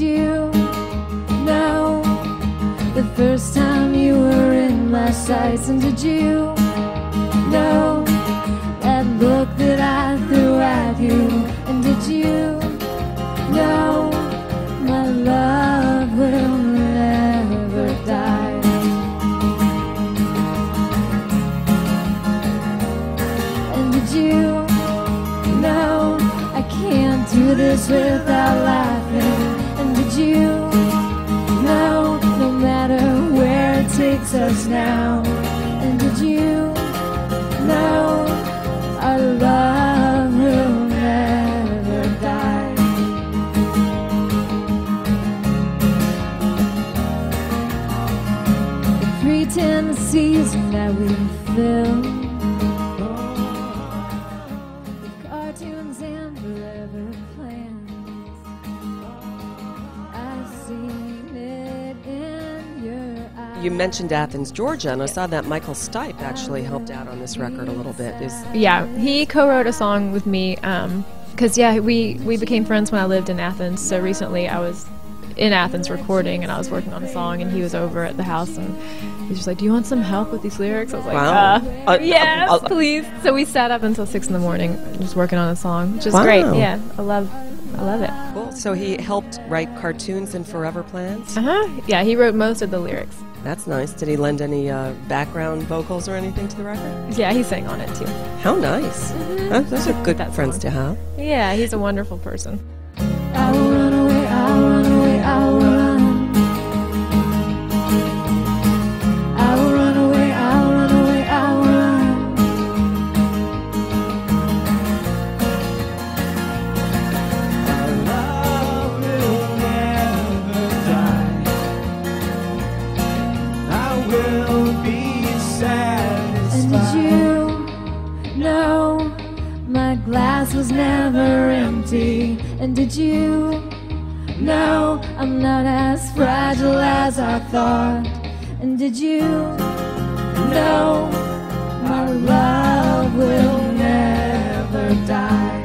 you know the first time you were in my sights? And did you know that look that I threw at you? And did you know my love will never die? And did you know I can't do this without laughing? And did you know no matter where it takes us now? And did you know our love will never die? The pretend season that we filled, the cartoons and forever plans, I've seen it in your eyes. You mentioned Athens, Georgia, and I saw that Michael Stipe actually helped out on this record a little bit. Yeah, he co-wrote a song with me, because we became friends when I lived in Athens. So recently I was in Athens recording, and I was working on a song, and he was over at the house, and he's just like, do you want some help with these lyrics? I was like, wow. Yes, please. So we sat up until 6 in the morning just working on a song, which is great. Yeah, I love it. Cool. So he helped write Cartoons and Forever Plans? Yeah, he wrote most of the lyrics. That's nice. Did he lend any background vocals or anything to the record? Yeah, he sang on it too. How nice. Those are good friends to have. Yeah, he's a wonderful person. My glass was never empty. And did you know I'm not as fragile as I thought? And did you know my love will never die?